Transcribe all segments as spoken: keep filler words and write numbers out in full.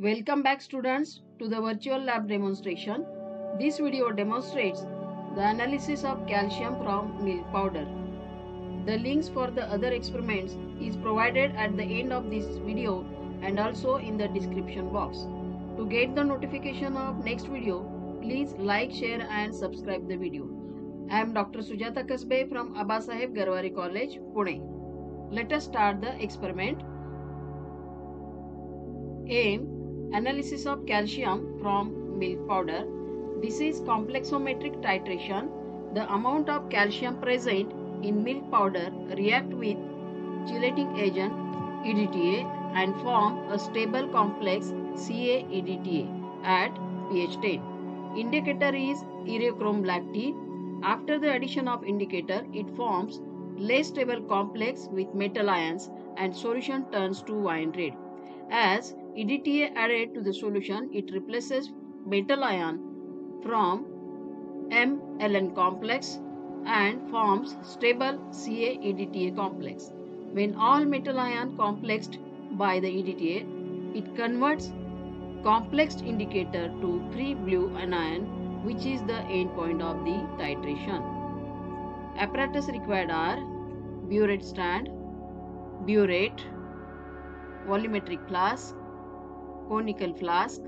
Welcome back students to the virtual lab demonstration. This video demonstrates the analysis of calcium from milk powder. The links for the other experiments is provided at the end of this video and also in the description box. To get the notification of next video, please like, share and subscribe the video. I am Doctor Sujata Kasabe from Abbasaheb Garware College, Pune. Let us start the experiment. Aim: analysis of calcium from milk powder. This is complexometric titration. The amount of calcium present in milk powder react with chelating agent E D T A and form a stable complex CaEDTA at pH ten. Indicator is Eriochrome Black T. After the addition of indicator, it forms less stable complex with metal ions and solution turns to wine red. As E D T A added to the solution, it replaces metal ion from M L N complex and forms stable CaEDTA complex. When all metal ion complexed by the E D T A, it converts complexed indicator to free blue anion, which is the end point of the titration. Apparatus required are burette stand, burette, volumetric flask, conical flask,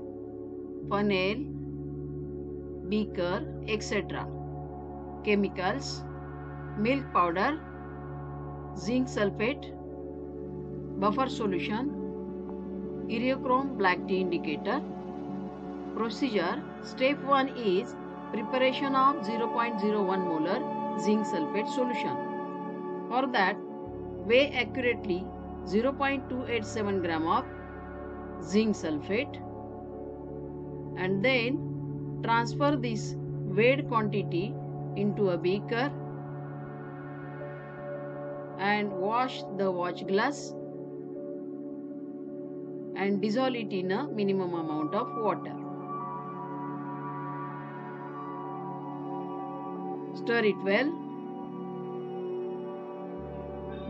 funnel, beaker, et cetera. Chemicals: milk powder, zinc sulfate, buffer solution, Eriochrome Black T indicator. Procedure: step one is preparation of zero point zero one molar zinc sulfate solution. For that, weigh accurately zero point two eight seven gram of zinc sulfate and then transfer this weighed quantity into a beaker and wash the watch glass and dissolve it in a minimum amount of water. Stir it well.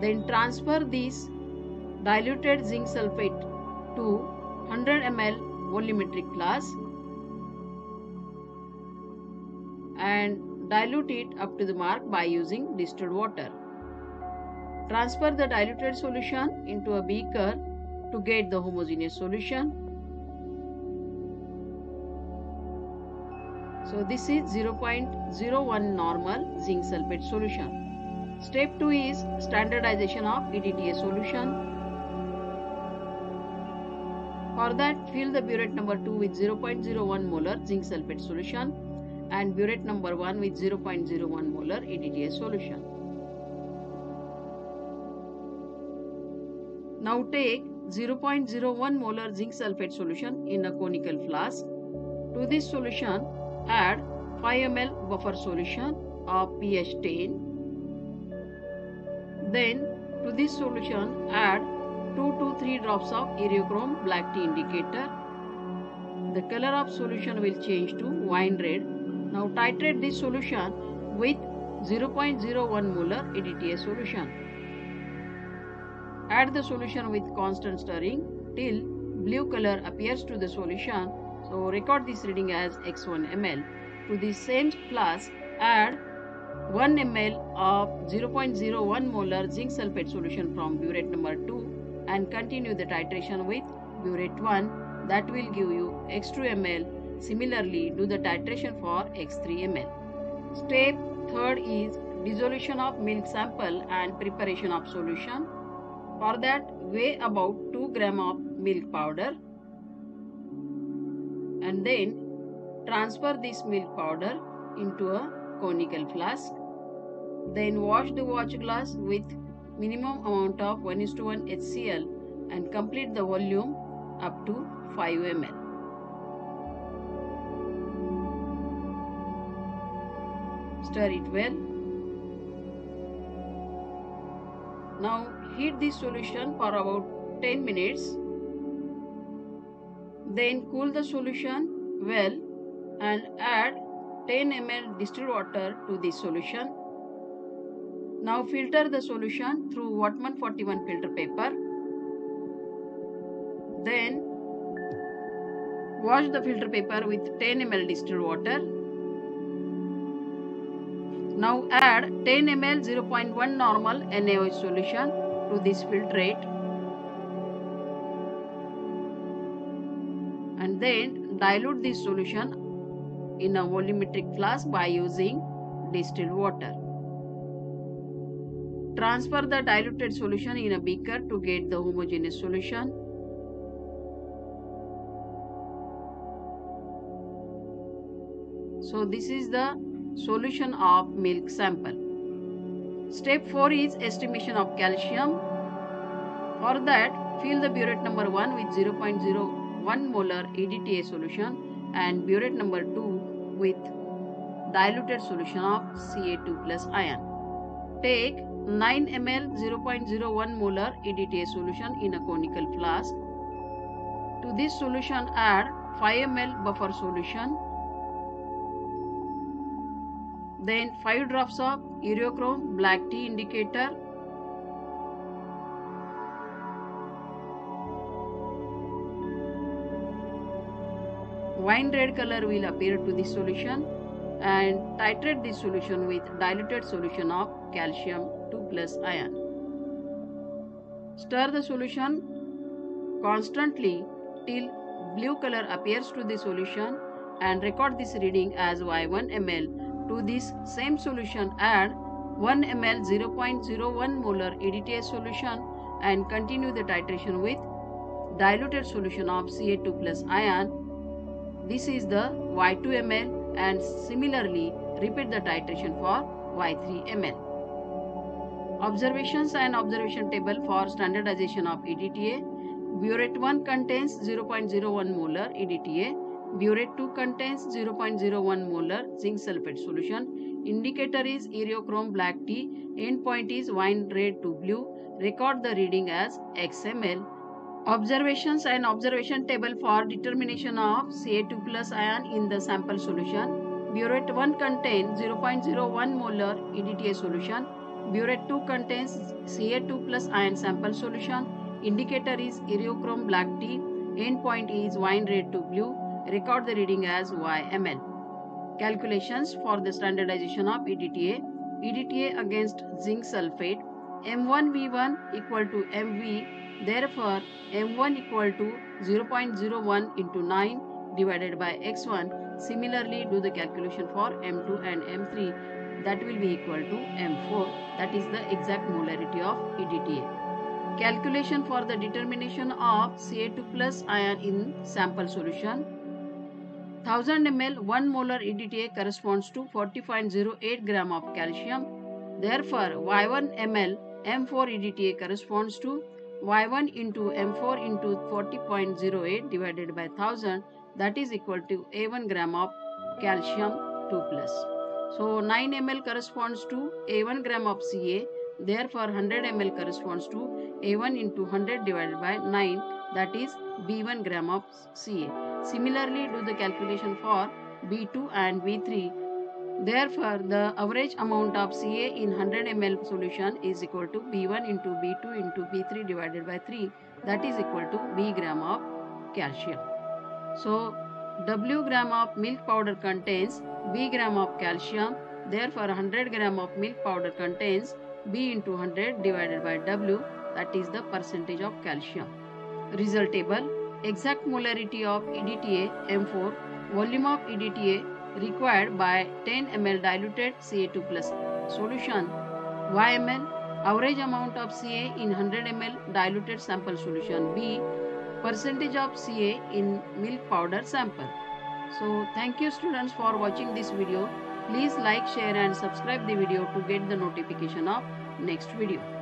Then transfer this diluted zinc sulfate to one hundred milliliters volumetric flask and dilute it up to the mark by using distilled water. Transfer the diluted solution into a beaker to get the homogeneous solution. So this is zero point zero one normal zinc sulfate solution. Step two is standardization of E D T A solution. For that, fill the burette number two with zero point zero one molar zinc sulfate solution and burette number one with zero point zero one molar E D T A solution. Now take zero point zero one molar zinc sulfate solution in a conical flask. To this solution, add five milliliters buffer solution of pH ten. Then to this solution, add two to three drops of Eriochrome Black T indicator. The color of solution will change to wine red. Now titrate this solution with zero point zero one molar E D T A solution. Add the solution with constant stirring till blue color appears to the solution. So record this reading as x one milliliter. To the same flask, add one milliliter of zero point zero one molar zinc sulfate solution from burette number two. And continue the titration with burette one, that will give you x two milliliters. Similarly, do the titration for x three milliliters. Step third is dissolution of milk sample and preparation of solution. For that, weigh about two grams of milk powder and then transfer this milk powder into a conical flask. Then wash the watch glass with minimum amount of one is to one H C l and complete the volume up to five milliliters. Stir it well. Now heat this solution for about ten minutes. Then cool the solution well and add ten milliliters distilled water to this solution. Now filter the solution through Whatman forty-one filter paper. Then Wash the filter paper with ten milliliters distilled water. Now add ten milliliters zero point one normal NaOH solution to this filtrate and then dilute this solution in a volumetric flask by using distilled water. Transfer the diluted solution in a beaker to get the homogeneous solution. So this is the solution of milk sample. Step four is estimation of calcium. For that, fill the burette number one with zero point zero one molar E D T A solution and burette number two with diluted solution of C a two plus ion. Take nine milliliters zero point zero one molar E D T A solution in a conical flask. To this solution add five milliliters buffer solution. Then five drops of Eriochrome Black T indicator. Wine red color will appear to this solution and titrate this solution with diluted solution of calcium two plus ion. Stir the solution constantly till blue color appears to the solution and record this reading as Y one milliliter. To this same solution add one milliliter zero point zero one molar E D T A solution and continue the titration with diluted solution of C a two plus ion. This is the Y two milliliter and similarly repeat the titration for Y three milliliter. Observations and observation table for standardization of E D T A. Burette one contains zero point zero one molar E D T A. Burette two contains zero point zero one molar zinc sulfate solution. Indicator is Eriochrome Black T. Endpoint is wine red to blue. Record the reading as X M L. Observations and observation table for determination of C a two plus ion in the sample solution. Burette one contains zero point zero one molar E D T A solution. Burette two contains C a two plus ion sample solution. Indicator is Eriochrome Black T. Endpoint is wine red to blue. Record the reading as Y M L. Calculations for the standardization of E D T A. E D T A against zinc sulfate. M one V one equal to M V. Therefore, M one equal to zero point zero one into nine divided by X one. Similarly, do the calculation for M two and M three. That will be equal to M four. That is the exact molarity of E D T A. Calculation for the determination of C a two plus ion in sample solution. one thousand milliliters one molar E D T A corresponds to forty point zero eight grams of calcium. Therefore, Y one milliliter M four E D T A corresponds to Y one into M four into forty point zero eight divided by one thousand, that is equal to A one gram of calcium two plus. So, nine milliliters corresponds to A one gram of C a. Therefore, one hundred milliliters corresponds to A one into one hundred divided by nine, that is B one gram of C a. Similarly, do the calculation for B two and B three. Therefore, the average amount of C a in one hundred milliliters solution is equal to B one into B two into B three divided by three, that is equal to B gram of calcium. So, W gram of milk powder contains B gram of calcium. Therefore, one hundred gram of milk powder contains B into one hundred divided by W, that is the percentage of calcium. Result table. Exact molarity of E D T A M four. Volume of E D T A required by ten milliliters diluted C a two plus solution Y M L. Average amount of C a in one hundred milliliters diluted sample solution B. Percentage of C a in milk powder sample. So thank you students for watching this video. Please like, share and subscribe the video to get the notification of next video.